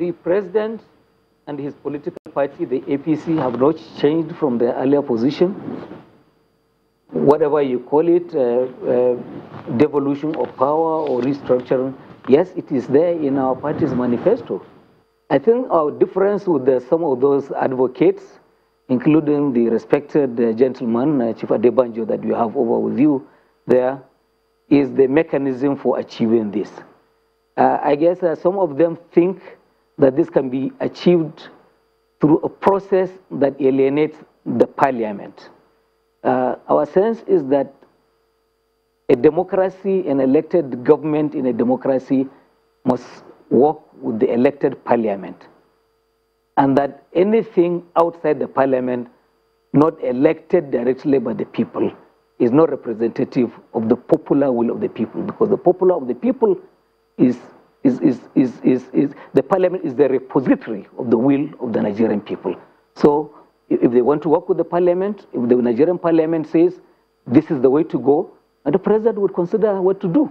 The president and his political party, the APC, have not changed from their earlier position. Whatever you call it, devolution of power or restructuring, yes, it is there in our party's manifesto. I think our difference with some of those advocates, including the respected gentleman, Chief Adebanjo, that you have over with you there, is the mechanism for achieving this. I guess some of them think that this can be achieved through a process that alienates the parliament. Our sense is that a democracy, an elected government in a democracy, must work with the elected parliament, and that anything outside the parliament, not elected directly by the people, is not representative of the popular will of the people, because the popular of the people is the parliament is the repository of the will of the Nigerian people. So if they want to work with the parliament, if the Nigerian parliament says this is the way to go, and the president would consider what to do.